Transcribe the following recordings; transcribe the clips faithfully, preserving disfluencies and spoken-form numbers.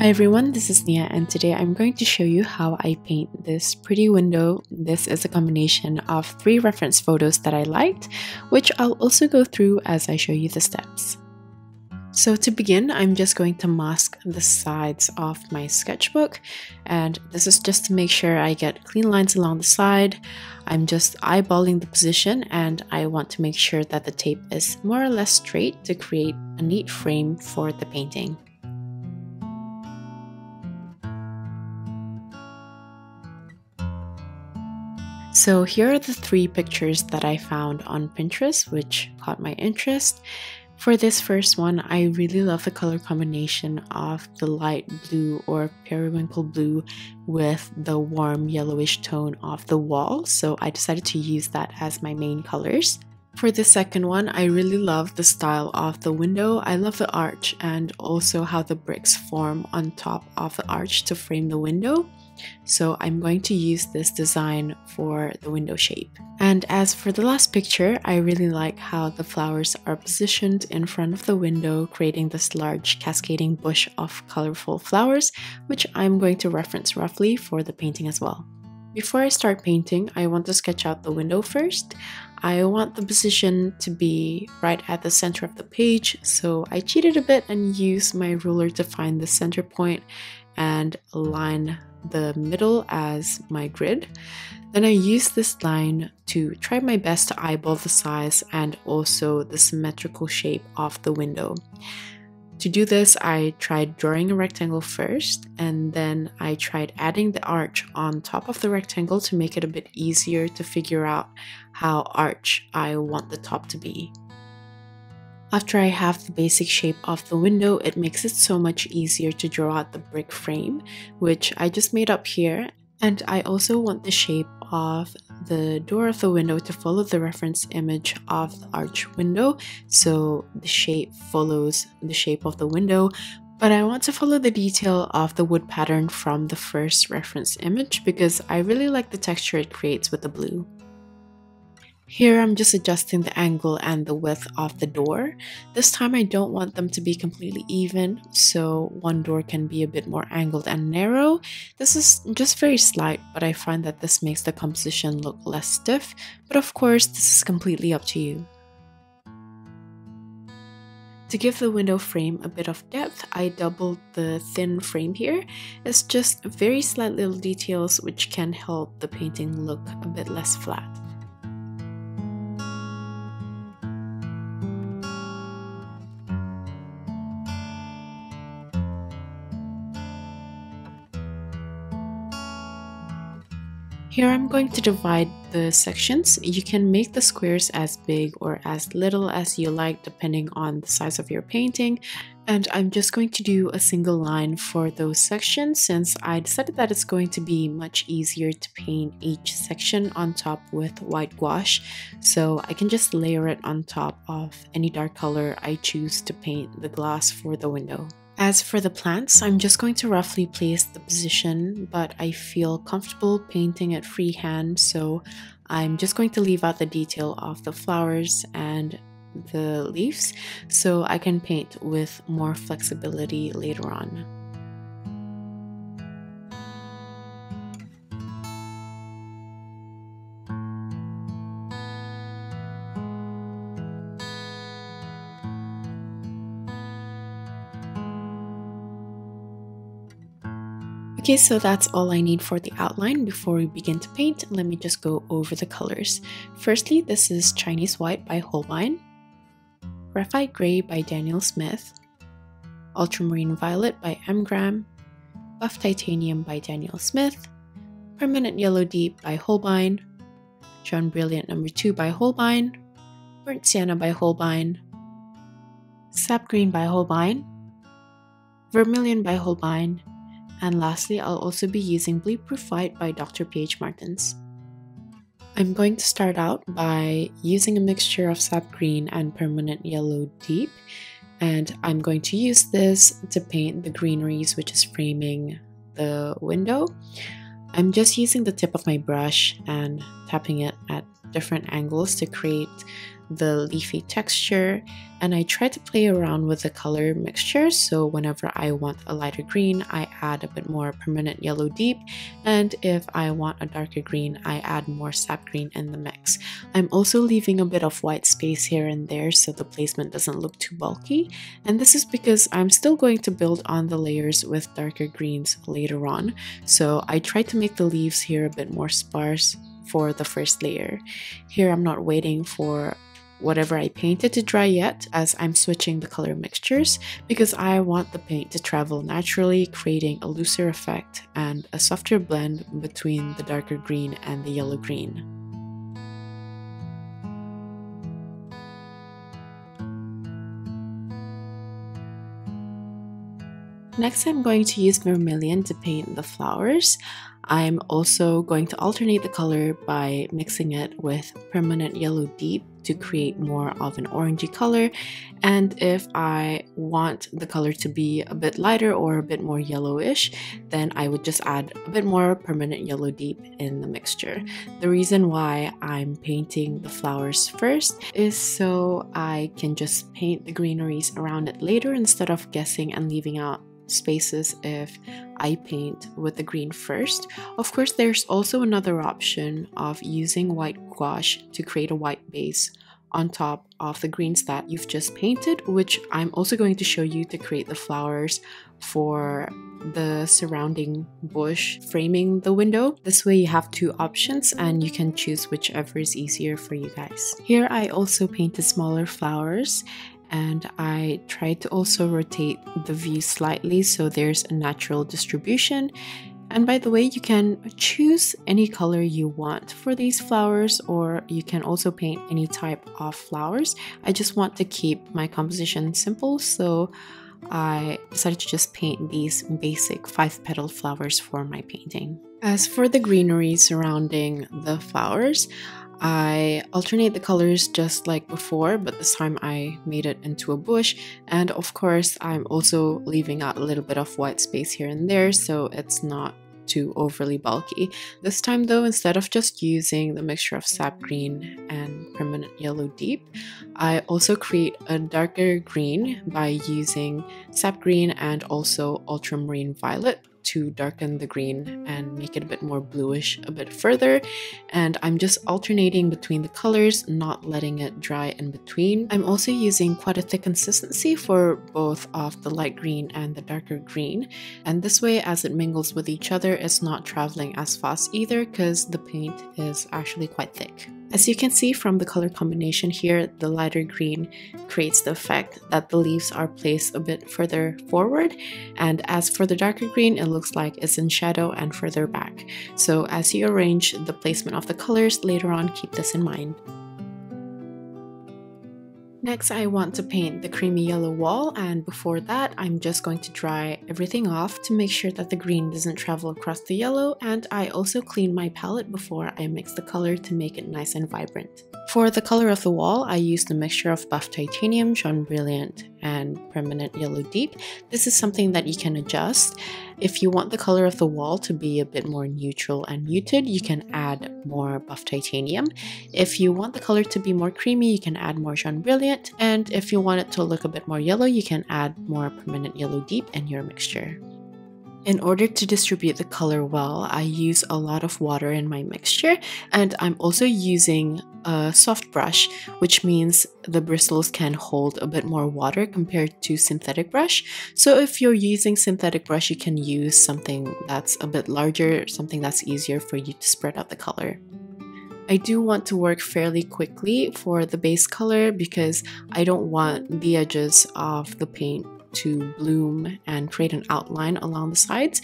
Hi everyone, this is Nia and today I'm going to show you how I paint this pretty window. This is a combination of three reference photos that I liked, which I'll also go through as I show you the steps. So to begin, I'm just going to mask the sides of my sketchbook, and this is just to make sure I get clean lines along the side. I'm just eyeballing the position and I want to make sure that the tape is more or less straight to create a neat frame for the painting. So here are the three pictures that I found on Pinterest which caught my interest. For this first one, I really love the color combination of the light blue or periwinkle blue with the warm yellowish tone of the wall, so I decided to use that as my main colors. For the second one, I really love the style of the window. I love the arch and also how the bricks form on top of the arch to frame the window. So I'm going to use this design for the window shape. And as for the last picture, I really like how the flowers are positioned in front of the window, creating this large cascading bush of colorful flowers, which I'm going to reference roughly for the painting as well. Before I start painting, I want to sketch out the window first. I want the position to be right at the center of the page, so I cheated a bit and used my ruler to find the center point and align the middle as my grid. Then I use this line to try my best to eyeball the size and also the symmetrical shape of the window. To do this, I tried drawing a rectangle first, and then I tried adding the arch on top of the rectangle to make it a bit easier to figure out how arch I want the top to be. After I have the basic shape of the window, it makes it so much easier to draw out the brick frame, which I just made up here. And I also want the shape of the door of the window to follow the reference image of the arch window, so the shape follows the shape of the window. But I want to follow the detail of the wood pattern from the first reference image because I really like the texture it creates with the blue. Here I'm just adjusting the angle and the width of the door. This time I don't want them to be completely even, so one door can be a bit more angled and narrow. This is just very slight, but I find that this makes the composition look less stiff, but of course this is completely up to you. To give the window frame a bit of depth, I doubled the thin frame here. It's just very slight little details which can help the painting look a bit less flat. Here I'm going to divide the sections. You can make the squares as big or as little as you like depending on the size of your painting, and I'm just going to do a single line for those sections since I decided that it's going to be much easier to paint each section on top with white gouache, so I can just layer it on top of any dark color I choose to paint the glass for the window. As for the plants, I'm just going to roughly place the position, but I feel comfortable painting it freehand, so I'm just going to leave out the detail of the flowers and the leaves so I can paint with more flexibility later on. Okay, so that's all I need for the outline. Before we begin to paint, let me just go over the colors. Firstly, this is Chinese White by Holbein, Graphite Grey by Daniel Smith, Ultramarine Violet by M. Graham, Buff Titanium by Daniel Smith, Permanent Yellow Deep by Holbein, Jaune Brilliant number two by Holbein, Burnt Sienna by Holbein, Sap Green by Holbein, Vermilion by Holbein, and lastly, I'll also be using Bleedproof White by Doctor P H Martins. I'm going to start out by using a mixture of Sap Green and Permanent Yellow Deep, and I'm going to use this to paint the greeneries which is framing the window. I'm just using the tip of my brush and tapping it at different angles to create the leafy texture, and I try to play around with the color mixture. So whenever I want a lighter green, I add a bit more permanent yellow deep, and if I want a darker green, I add more sap green in the mix. I'm also leaving a bit of white space here and there so the placement doesn't look too bulky, and this is because I'm still going to build on the layers with darker greens later on, so I try to make the leaves here a bit more sparse for the first layer. Here I'm not waiting for whatever I painted to dry yet, as I'm switching the color mixtures because I want the paint to travel naturally, creating a looser effect and a softer blend between the darker green and the yellow green. Next, I'm going to use vermilion to paint the flowers. I'm also going to alternate the color by mixing it with permanent yellow deep to create more of an orangey color, and if I want the color to be a bit lighter or a bit more yellowish, then I would just add a bit more permanent yellow deep in the mixture. The reason why I'm painting the flowers first is so I can just paint the greeneries around it later instead of guessing and leaving out spaces if I paint with the green first. Of course, there's also another option of using white gouache to create a white base on top of the greens that you've just painted, which I'm also going to show you to create the flowers for the surrounding bush framing the window. This way you have two options and you can choose whichever is easier for you guys. Here I also painted smaller flowers, and I try to also rotate the view slightly so there's a natural distribution. And by the way, you can choose any color you want for these flowers, or you can also paint any type of flowers. I just want to keep my composition simple, so I decided to just paint these basic five-petaled flowers for my painting. As for the greenery surrounding the flowers, I alternate the colors just like before, but this time I made it into a bush, and of course I'm also leaving out a little bit of white space here and there so it's not too overly bulky. This time though, instead of just using the mixture of sap green and permanent yellow deep, I also create a darker green by using sap green and also ultramarine violet to darken the green and make it a bit more bluish a bit further, and I'm just alternating between the colors, not letting it dry in between. I'm also using quite a thick consistency for both of the light green and the darker green, and this way as it mingles with each other it's not traveling as fast either because the paint is actually quite thick. As you can see from the color combination here, the lighter green creates the effect that the leaves are placed a bit further forward, and as for the darker green, it looks like it's in shadow and further back. So as you arrange the placement of the colors later on, keep this in mind. Next, I want to paint the creamy yellow wall, and before that, I'm just going to dry everything off to make sure that the green doesn't travel across the yellow, and I also clean my palette before I mix the color to make it nice and vibrant. For the color of the wall, I used a mixture of buff titanium, Jaune Brilliant, and permanent yellow deep. This is something that you can adjust. If you want the color of the wall to be a bit more neutral and muted, you can add more buff titanium. If you want the color to be more creamy, you can add more Jaune Brilliant, and if you want it to look a bit more yellow, you can add more permanent yellow deep in your mixture. In order to distribute the color well, I use a lot of water in my mixture, and I'm also using a soft brush, which means the bristles can hold a bit more water compared to synthetic brush. So if you're using synthetic brush, you can use something that's a bit larger, something that's easier for you to spread out the color. I do want to work fairly quickly for the base color because I don't want the edges of the paint to bloom and create an outline along the sides,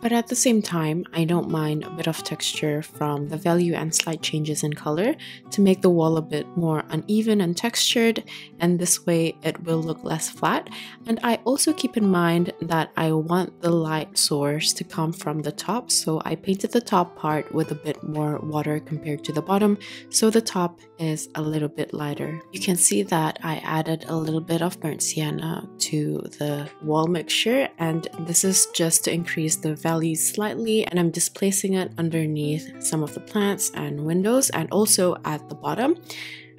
but at the same time I don't mind a bit of texture from the value and slight changes in color to make the wall a bit more uneven and textured, and this way it will look less flat. And I also keep in mind that I want the light source to come from the top, so I painted the top part with a bit more water compared to the bottom, so the top is a little bit lighter. You can see that I added a little bit of burnt sienna to the wall mixture, and this is just to increase the value slightly, and I'm displacing it underneath some of the plants and windows and also at the bottom.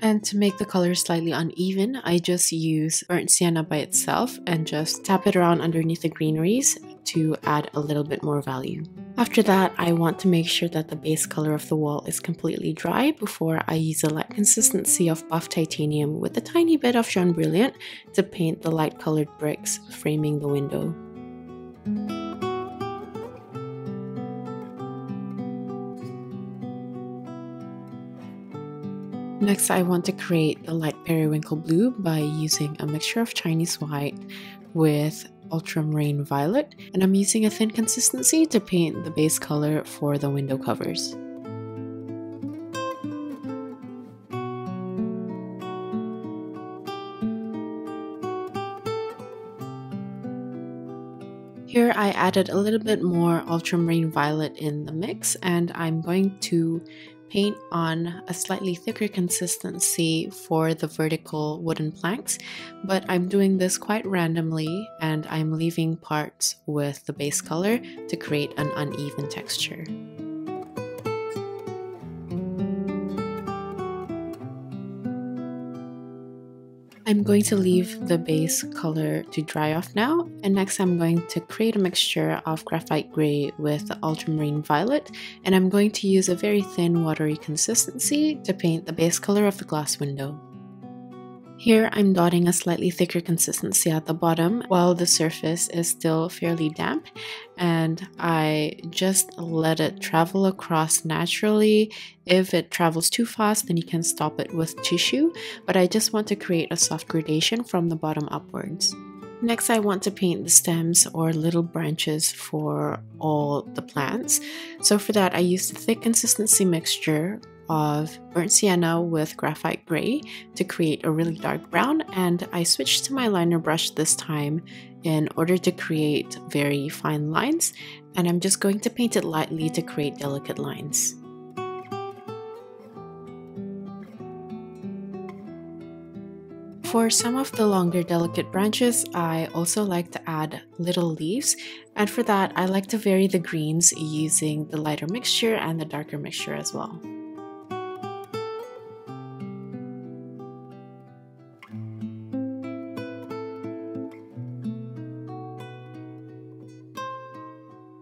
And to make the color slightly uneven, I just use burnt sienna by itself and just tap it around underneath the greeneries to add a little bit more value. After that, I want to make sure that the base color of the wall is completely dry before I use the light consistency of buff titanium with a tiny bit of Jaune Brilliant to paint the light colored bricks framing the window. Next, I want to create the light periwinkle blue by using a mixture of Chinese white with ultramarine violet, and I'm using a thin consistency to paint the base color for the window covers. Here I added a little bit more ultramarine violet in the mix, and I'm going to paint on a slightly thicker consistency for the vertical wooden planks, but I'm doing this quite randomly and I'm leaving parts with the base color to create an uneven texture. I'm going to leave the base color to dry off now, and next I'm going to create a mixture of graphite grey with ultramarine violet, and I'm going to use a very thin watery consistency to paint the base color of the glass window. Here I'm dotting a slightly thicker consistency at the bottom while the surface is still fairly damp, and I just let it travel across naturally. If it travels too fast, then you can stop it with tissue, but I just want to create a soft gradation from the bottom upwards. Next, I want to paint the stems or little branches for all the plants. So for that, I used a thick consistency mixture of burnt sienna with graphite grey to create a really dark brown, and I switched to my liner brush this time in order to create very fine lines, and I'm just going to paint it lightly to create delicate lines. For some of the longer delicate branches, I also like to add little leaves, and for that I like to vary the greens using the lighter mixture and the darker mixture as well.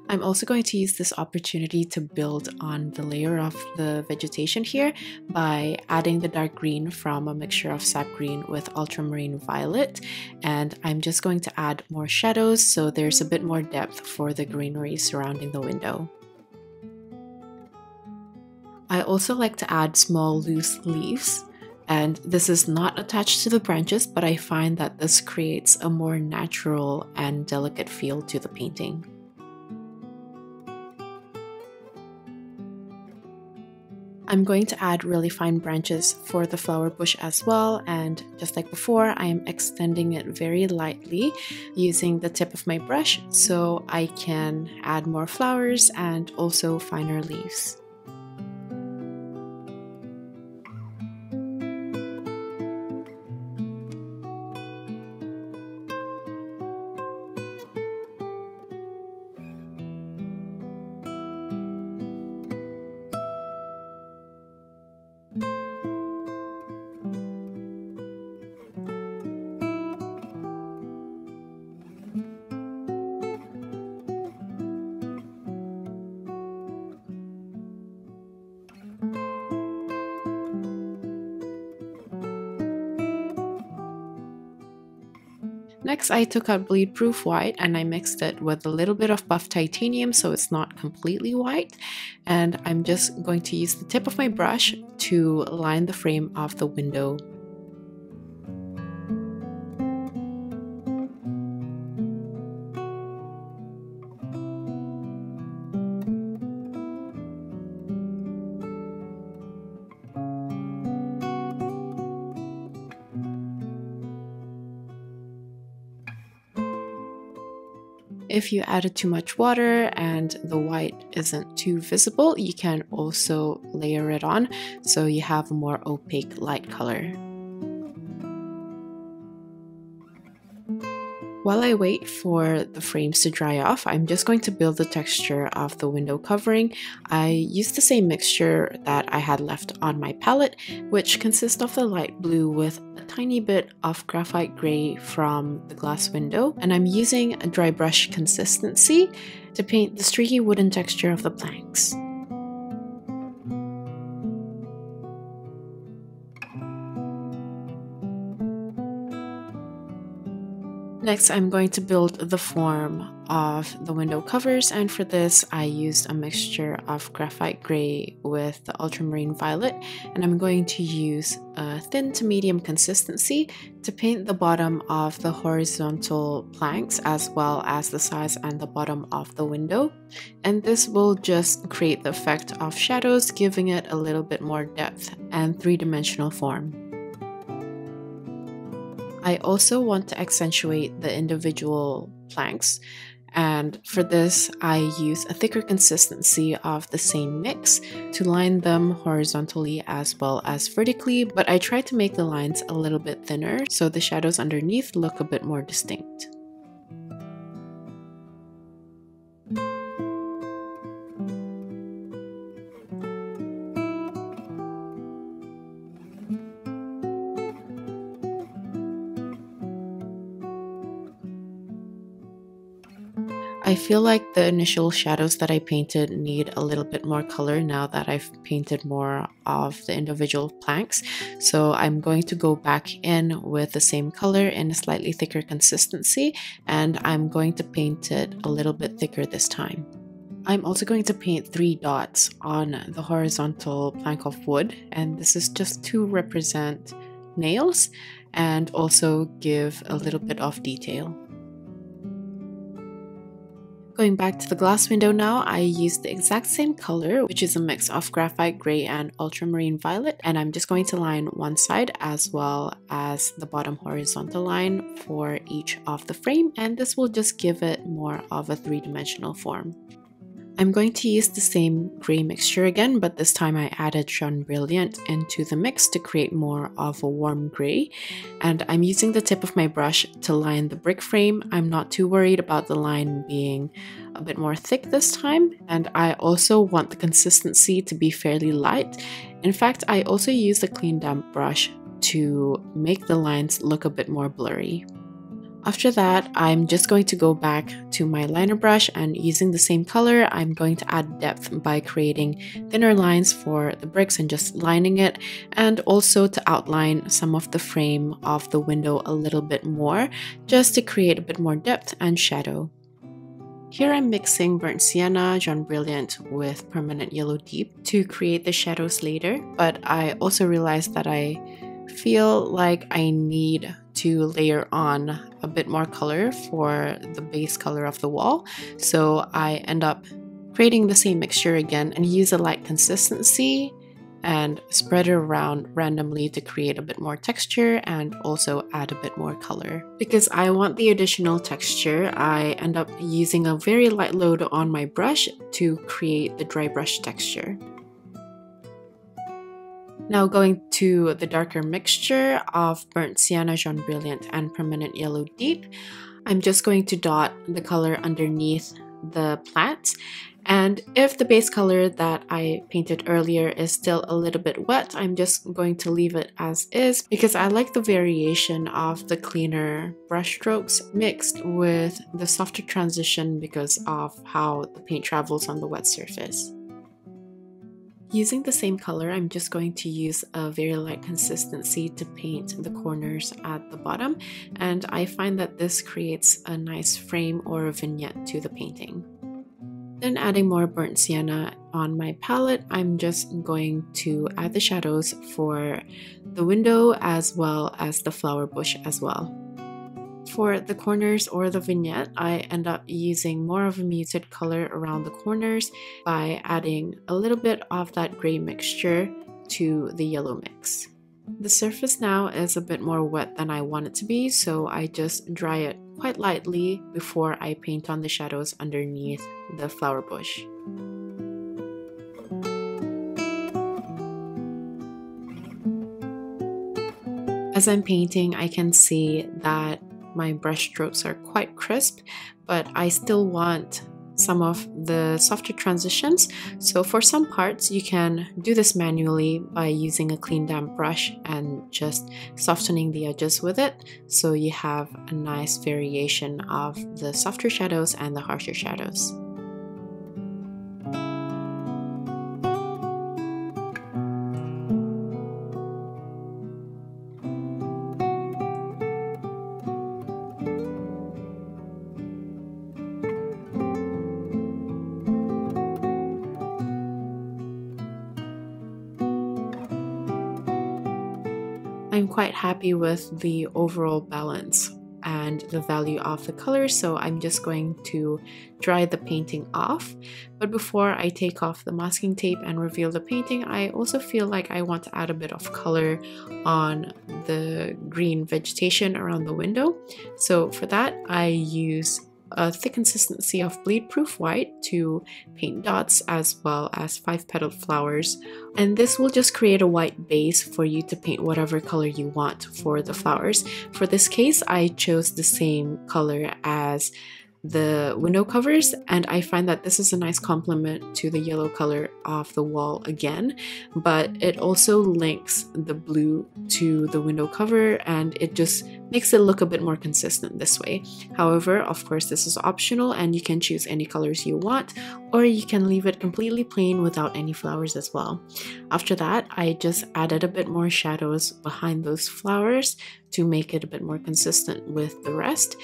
I'm also going to use this opportunity to build on the layer of the vegetation here by adding the dark green from a mixture of sap green with ultramarine violet, and I'm just going to add more shadows so there's a bit more depth for the greenery surrounding the window. I also like to add small loose leaves, and this is not attached to the branches, but I find that this creates a more natural and delicate feel to the painting. I'm going to add really fine branches for the flower bush as well, and just like before, I am extending it very lightly using the tip of my brush so I can add more flowers and also finer leaves. Next, I took out Bleedproof White and I mixed it with a little bit of buff titanium so it's not completely white, and I'm just going to use the tip of my brush to line the frame of the window. If you added too much water and the white isn't too visible, you can also layer it on so you have a more opaque light color. While I wait for the frames to dry off, I'm just going to build the texture of the window covering. I used the same mixture that I had left on my palette, which consists of the light blue with a tiny bit of graphite gray from the glass window, and I'm using a dry brush consistency to paint the streaky wooden texture of the planks. Next, I'm going to build the form of the window covers, and for this I used a mixture of graphite gray with the ultramarine violet, and I'm going to use a thin to medium consistency to paint the bottom of the horizontal planks as well as the sides and the bottom of the window, and this will just create the effect of shadows, giving it a little bit more depth and three-dimensional form. I also want to accentuate the individual planks, and for this I use a thicker consistency of the same mix to line them horizontally as well as vertically, but I try to make the lines a little bit thinner so the shadows underneath look a bit more distinct. I feel like the initial shadows that I painted need a little bit more color now that I've painted more of the individual planks, so I'm going to go back in with the same color in a slightly thicker consistency, and I'm going to paint it a little bit thicker this time. I'm also going to paint three dots on the horizontal plank of wood, and this is just to represent nails and also give a little bit of detail. Going back to the glass window now, I used the exact same color, which is a mix of graphite gray and ultramarine violet, and I'm just going to line one side as well as the bottom horizontal line for each of the frame, and this will just give it more of a three-dimensional form. I'm going to use the same gray mixture again, but this time I added Jaune Brilliant into the mix to create more of a warm gray, and I'm using the tip of my brush to line the brick frame. I'm not too worried about the line being a bit more thick this time, and I also want the consistency to be fairly light. In fact, I also use the clean damp brush to make the lines look a bit more blurry. After that, I'm just going to go back to my liner brush, and using the same color, I'm going to add depth by creating thinner lines for the bricks and just lining it, and also to outline some of the frame of the window a little bit more, just to create a bit more depth and shadow. Here I'm mixing burnt sienna, Jaune Brilliant with permanent yellow deep to create the shadows later, but I also realized that I feel like I need to layer on a bit more color for the base color of the wall, so I end up creating the same mixture again and use a light consistency and spread it around randomly to create a bit more texture and also add a bit more color. Because I want the additional texture, I end up using a very light load on my brush to create the dry brush texture. Now going to the darker mixture of burnt sienna, Jaune Brilliant and permanent yellow deep, I'm just going to dot the color underneath the plant, and if the base color that I painted earlier is still a little bit wet, I'm just going to leave it as is because I like the variation of the cleaner brush strokes mixed with the softer transition because of how the paint travels on the wet surface. Using the same color, I'm just going to use a very light consistency to paint the corners at the bottom, and I find that this creates a nice frame or a vignette to the painting. Then adding more burnt sienna on my palette, I'm just going to add the shadows for the window as well as the flower bush as well. For the corners or the vignette, I end up using more of a muted color around the corners by adding a little bit of that gray mixture to the yellow mix. The surface now is a bit more wet than I want it to be, so I just dry it quite lightly before I paint on the shadows underneath the flower bush. As I'm painting, I can see that my brush strokes are quite crisp, but I still want some of the softer transitions. So for some parts, you can do this manually by using a clean damp brush and just softening the edges with it, so you have a nice variation of the softer shadows and the harsher shadows. I'm quite happy with the overall balance and the value of the color, so I'm just going to dry the painting off. But before I take off the masking tape and reveal the painting, I also feel like I want to add a bit of color on the green vegetation around the window. So for that, I use a thick consistency of Bleedproof White to paint dots, as well as five petaled flowers, and this will just create a white base for you to paint whatever color you want for the flowers. For this case, I chose the same color as the window covers, and I find that this is a nice complement to the yellow color of the wall again, but it also links the blue to the window cover and it just makes it look a bit more consistent this way. However, of course, this is optional and you can choose any colors you want, or you can leave it completely plain without any flowers as well. After that, I just added a bit more shadows behind those flowers to make it a bit more consistent with the rest,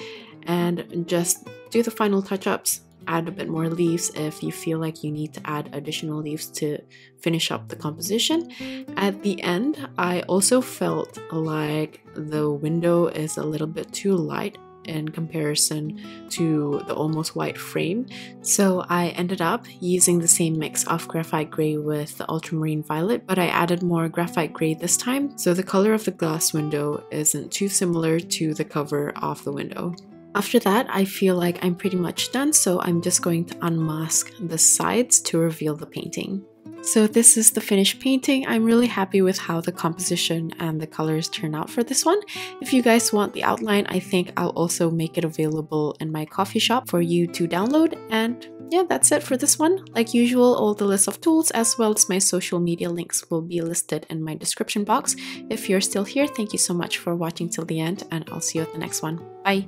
and just do the final touch-ups. Add a bit more leaves if you feel like you need to add additional leaves to finish up the composition. At the end, I also felt like the window is a little bit too light in comparison to the almost white frame, so I ended up using the same mix of graphite grey with the ultramarine violet, but I added more graphite grey this time, so the color of the glass window isn't too similar to the cover of the window. After that, I feel like I'm pretty much done, so I'm just going to unmask the sides to reveal the painting. So this is the finished painting. I'm really happy with how the composition and the colors turn out for this one. If you guys want the outline, I think I'll also make it available in my coffee shop for you to download. And yeah, that's it for this one. Like usual, all the list of tools as well as my social media links will be listed in my description box. If you're still here, thank you so much for watching till the end, and I'll see you at the next one. Bye!